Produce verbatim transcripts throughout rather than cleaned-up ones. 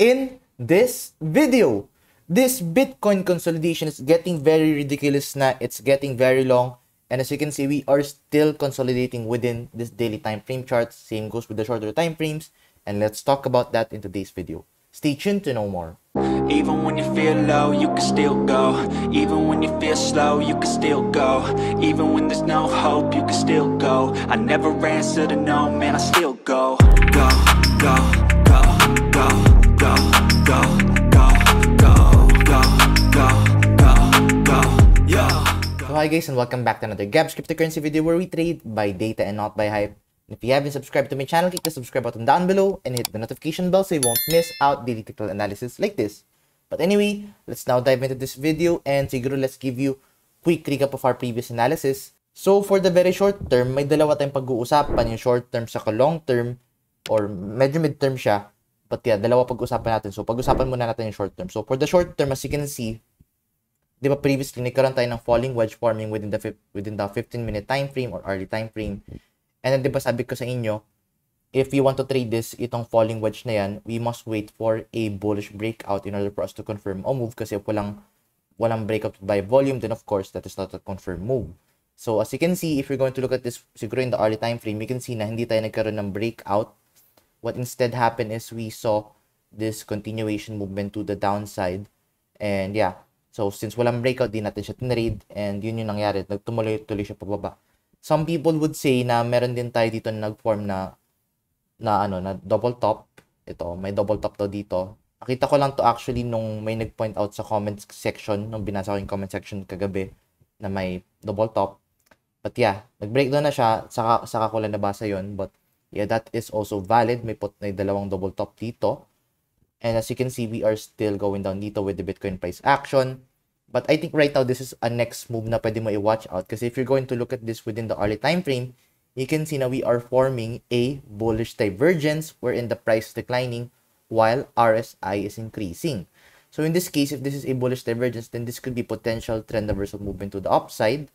in this video. This Bitcoin consolidation is getting very ridiculous now. It's getting very long. And as you can see, we are still consolidating within this daily time frame chart. Same goes with the shorter time frames. And let's talk about that in today's video. Stay tuned to know more. Even when you feel low, you can still go. Even when you feel slow, you can still go. Even when there's no hope, you can still go. I never answer to no, man, I still go. Go, go, go, go, go, go, go, go, go, go, go, go, yo. So hi guys, and welcome back to another Gabs Cryptocurrency video where we trade by data and not by hype. If you haven't subscribed to my channel, click the subscribe button down below and hit the notification bell so you won't miss out daily technical analysis like this. But anyway, let's now dive into this video, and siguro let's give you quick recap of our previous analysis. So for the very short term, may dalawa tayong pag-uusapan, yung short term sa long term or medyo mid-term siya. But yeah, dalawa pag-uusapan natin. So pag-usapan muna natin yung short term. So for the short term, as you can see, di ba previously nagkaroon tayo ng falling wedge forming within the within the fifteen minute time frame or hourly time frame. And then, di ba sabi ko sa inyo, if you want to trade this, itong falling wedge na yan, we must wait for a bullish breakout in order for us to confirm a move, kasi walang, walang breakout by volume, then of course, that is not a confirmed move. So, as you can see, if you're going to look at this, siguro in the early time frame, you can see na hindi tayo nagkaroon ng breakout. What instead happened is we saw this continuation movement to the downside. And yeah, so since walang breakout, di natin siya tinrade, and yun yung nangyari, nagtumuloy-tuloy siya pababa. Some people would say na meron din tayo dito na nag-form na, na, ano, na double top. Ito, may double top to dito. Nakita ko lang to actually nung may nag-point out sa comment section, nung binasa ko yung comment section kagabi na may double top. But yeah, nag-breakdown na siya, saka, saka ko lang nabasa yun. But yeah, that is also valid. May, put, may dalawang double top dito. And as you can see, we are still going down dito with the Bitcoin price action. But I think right now, this is a next move na pwede mo i-watch out. Kasi if you're going to look at this within the hourly time frame, you can see na we are forming a bullish divergence wherein the price is declining while R S I is increasing. So in this case, if this is a bullish divergence, then this could be potential trend reversal movement to the upside.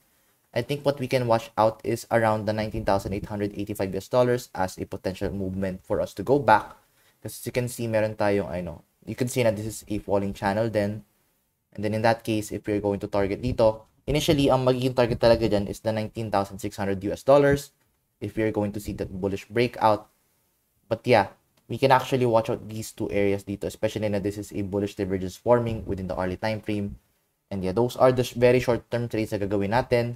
I think what we can watch out is around the nineteen thousand eight hundred eighty-five U S dollars as a potential movement for us to go back. Because as you can see, meron tayong, I know, you can see na this is a falling channel then. And then in that case, if you're going to target dito, initially, ang magiging target talaga dyan is the nineteen thousand six hundred U S dollars if you're going to see that bullish breakout. But yeah, we can actually watch out these two areas dito, especially na this is a bullish divergence forming within the hourly time frame. And yeah, those are the very short-term trades na gagawin natin.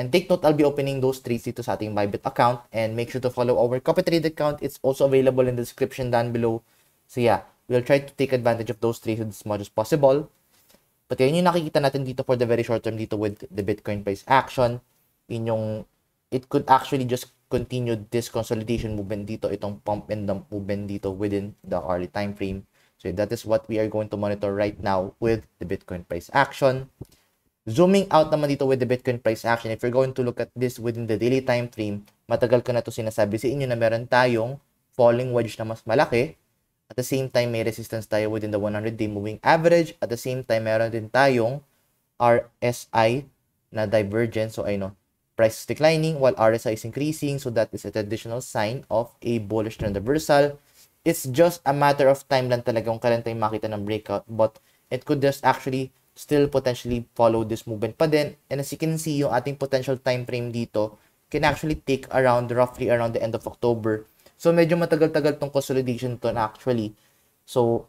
And take note, I'll be opening those trades dito sa ating Bybit account. And make sure to follow our copy trade account. It's also available in the description down below. So yeah, we'll try to take advantage of those trades as much as possible. But yun yung nakikita natin dito for the very short term dito with the Bitcoin price action. Yun yung, it could actually just continue this consolidation movement dito, itong pump and dump movement dito within the hourly time frame. So that is what we are going to monitor right now with the Bitcoin price action. Zooming out naman dito with the Bitcoin price action, if you're going to look at this within the daily time frame, matagal ko na to sinasabi sa inyo na meron tayong falling wedge na mas malaki. At the same time, may resistance tayo within the one hundred day moving average. At the same time, meron din tayong R S I na divergence. So, ayun, price is declining while R S I is increasing. So, that is an additional sign of a bullish trend reversal. It's just a matter of time lang talaga kung kailan tayo makita ng breakout. But it could just actually still potentially follow this movement pa din. And as you can see, yung ating potential time frame dito can actually take around, roughly around the end of October. So, medyo matagal-tagal tong consolidation to actually. So,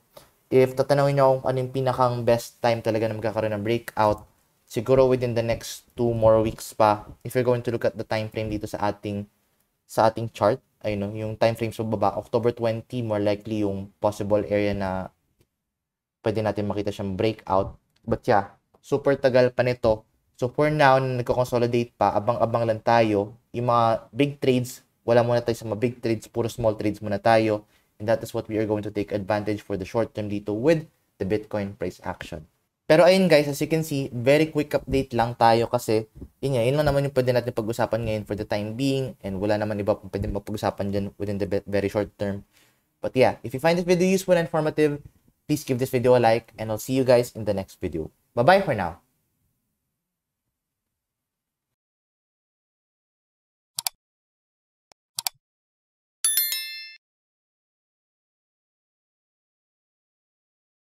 if tatanawin nyo kung ano yung pinakang best time talaga na magkakaroon ng breakout, siguro within the next two more weeks pa, if you're going to look at the time frame dito sa ating sa ating chart, ayun no, yung time frame sa baba, October twenty, more likely yung possible area na pwede natin makita siyang breakout. But yeah, super tagal pa nito. So, for now, na nagko-consolidate pa, abang-abang lang tayo. Yung mga big trades, wala muna tayo sa mga big trades, puro small trades muna tayo. And that is what we are going to take advantage for the short term dito with the Bitcoin price action. Pero ayun guys, as you can see, very quick update lang tayo kasi yun, yun lang naman yung pwede natin pag-usapan ngayon for the time being. And wala naman iba pang pwede mapag-usapan dyan within the very short term. But yeah, if you find this video useful and informative, please give this video a like. And I'll see you guys in the next video. Bye-bye for now.